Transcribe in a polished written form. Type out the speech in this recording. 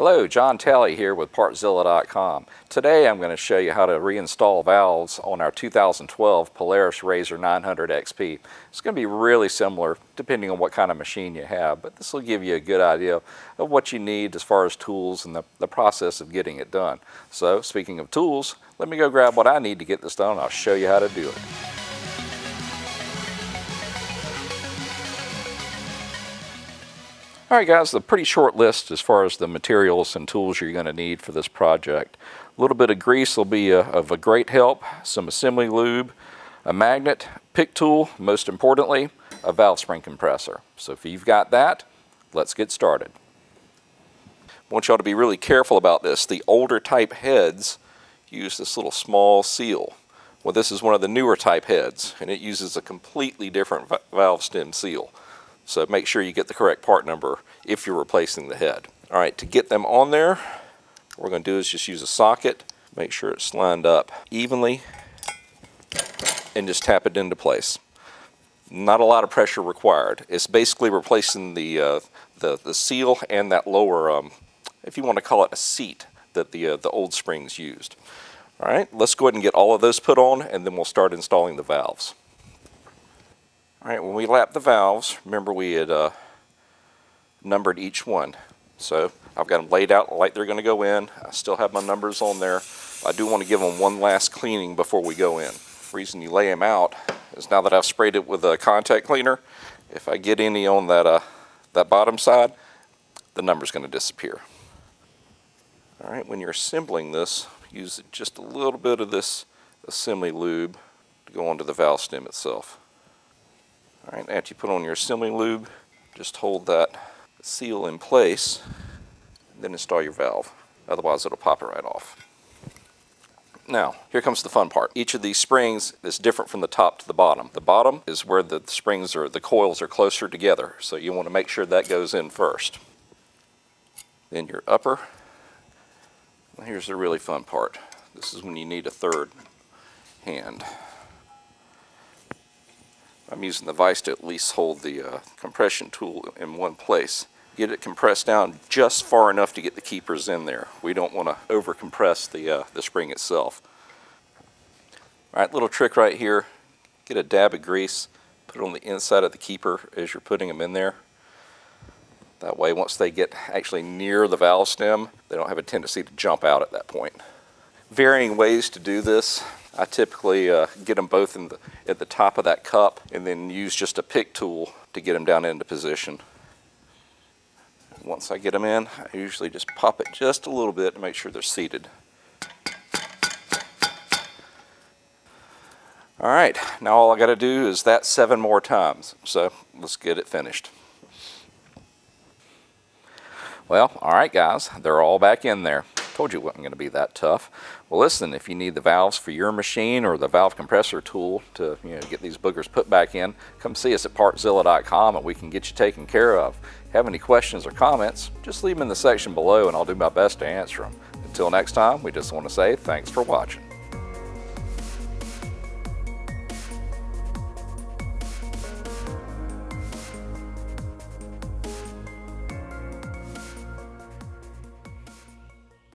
Hello, John Talley here with Partzilla.com. Today I'm going to show you how to reinstall valves on our 2012 Polaris RZR 900 XP. It's going to be really similar depending on what kind of machine you have, but this will give you a good idea of what you need as far as tools and the process of getting it done. So, speaking of tools, let me go grab what I need to get this done and I'll show you how to do it. Alright guys, a pretty short list as far as the materials and tools you're going to need for this project. A little bit of grease will be of a great help, some assembly lube, a magnet, pick tool, most importantly, a valve spring compressor. So if you've got that, let's get started. I want y'all to be really careful about this. The older type heads use this little small seal. Well, this is one of the newer type heads and it uses a completely different valve stem seal. So make sure you get the correct part number if you're replacing the head. All right, to get them on there, what we're going to do is just use a socket, make sure it's lined up evenly, and just tap it into place. Not a lot of pressure required. It's basically replacing the seal and that lower, if you want to call it a seat, that the old springs used. All right, let's go ahead and get all of those put on, and then we'll start installing the valves. Alright, when we lap the valves, remember we had numbered each one. So I've got them laid out like they're going to go in. I still have my numbers on there. I do want to give them one last cleaning before we go in. The reason you lay them out is now that I've sprayed it with a contact cleaner, if I get any on that bottom side, the number's going to disappear. Alright, when you're assembling this, use just a little bit of this assembly lube to go onto the valve stem itself. All right, after you put on your assembly lube, just hold that seal in place, and then install your valve. Otherwise, it'll pop it right off. Now, here comes the fun part. Each of these springs is different from the top to the bottom. The bottom is where the springs or the coils are closer together, so you want to make sure that goes in first. Then your upper. Well, here's the really fun part. This is when you need a third hand. I'm using the vise to at least hold the compression tool in one place. Get it compressed down just far enough to get the keepers in there. We don't want to over compress the spring itself. All right, little trick right here. Get a dab of grease, put it on the inside of the keeper as you're putting them in there. That way, once they get actually near the valve stem, they don't have a tendency to jump out at that point. Varying ways to do this. I typically get them both in at the top of that cup and then use just a pick tool to get them down into position. Once I get them in, I usually just pop it just a little bit to make sure they're seated. All right, now all I got to do is that 7 more times. So let's get it finished. Well, all right guys, they're all back in there. Told you it wasn't going to be that tough. Well, listen, if you need the valves for your machine or the valve compressor tool to get these boogers put back in, come see us at Partzilla.com and we can get you taken care of. If you have any questions or comments, just leave them in the section below and I'll do my best to answer them. Until next time, we just want to say thanks for watching.